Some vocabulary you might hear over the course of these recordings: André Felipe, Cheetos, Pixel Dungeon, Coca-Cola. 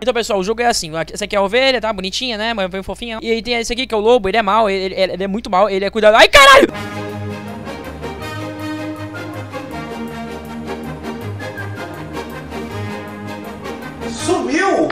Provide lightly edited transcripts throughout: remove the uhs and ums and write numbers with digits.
Então, pessoal, o jogo é assim. Essa aqui é a ovelha, tá? Bonitinha, né? Bem fofinha. E aí tem esse aqui que é o lobo. Ele é mau. Ele é muito mau. Ele é cuidado. Ai, caralho! Sumiu!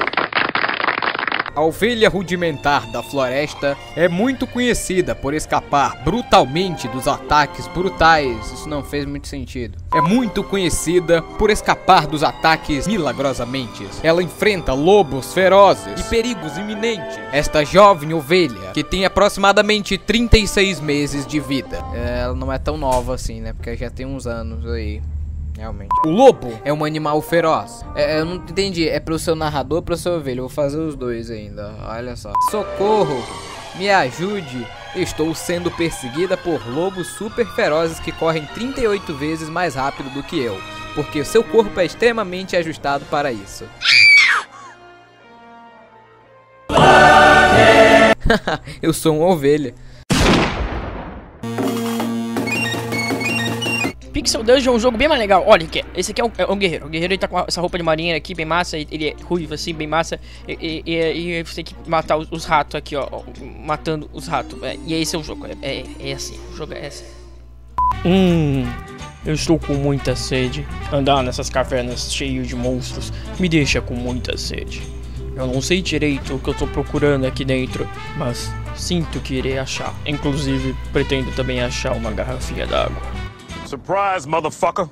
A ovelha rudimentar da floresta é muito conhecida por escapar brutalmente dos ataques brutais. Isso não fez muito sentido. É muito conhecida por escapar dos ataques milagrosamente. Ela enfrenta lobos ferozes e perigos iminentes. Esta jovem ovelha, que tem aproximadamente 36 meses de vida. Ela não é tão nova assim, né? Porque já tem uns anos aí. Realmente. O lobo é um animal feroz. Eu não entendi. É pro seu narrador ou pro seu ovelha? Eu vou fazer os dois ainda. Olha só. Socorro! Me ajude! Estou sendo perseguida por lobos super ferozes que correm 38 vezes mais rápido do que eu, porque seu corpo é extremamente ajustado para isso. Eu sou uma ovelha. Pixel Dungeon é um jogo bem mais legal. Olha que esse aqui é um guerreiro. O guerreiro ele tá com essa roupa de marinheiro aqui, bem massa. Ele é ruivo assim, bem massa. E você tem que matar os ratos aqui, ó. Matando os ratos. E esse é o jogo. É assim. O jogo é assim. Eu estou com muita sede. Andar nessas cavernas cheias de monstros me deixa com muita sede. Eu não sei direito o que eu tô procurando aqui dentro, mas sinto que irei achar. Inclusive, pretendo também achar uma garrafinha d'água. Surprise, motherfucker!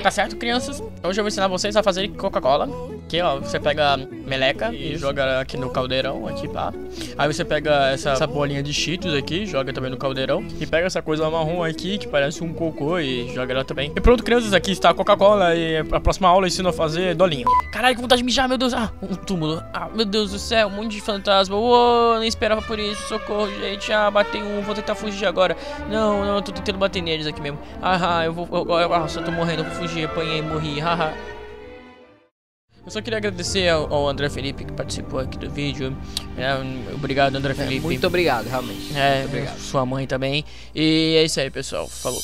Tá certo, crianças? Hoje eu vou ensinar vocês a fazer Coca-Cola. Aqui, ó, você pega a meleca e joga aqui no caldeirão, aqui, pá. Aí você pega essa bolinha de Cheetos aqui, joga também no caldeirão. E pega essa coisa marrom aqui, que parece um cocô, e joga ela também. E pronto, crianças, aqui está a Coca-Cola. E a próxima aula eu ensino a fazer dolinho. Caralho, que vontade de mijar, meu Deus. Ah, um túmulo. Ah, meu Deus do céu, um monte de fantasma. Uou, nem esperava por isso. Socorro, gente. Ah, batei um, vou tentar fugir agora. Não, eu tô tentando bater neles aqui mesmo. Ah, eu vou... Nossa, eu tô morrendo, eu vou fugir. Apanhei e morri, haha. Eu só queria agradecer ao André Felipe que participou aqui do vídeo. Obrigado, André Felipe. Muito obrigado, realmente. Muito obrigado. Sua mãe também. E é isso aí, pessoal. Falou.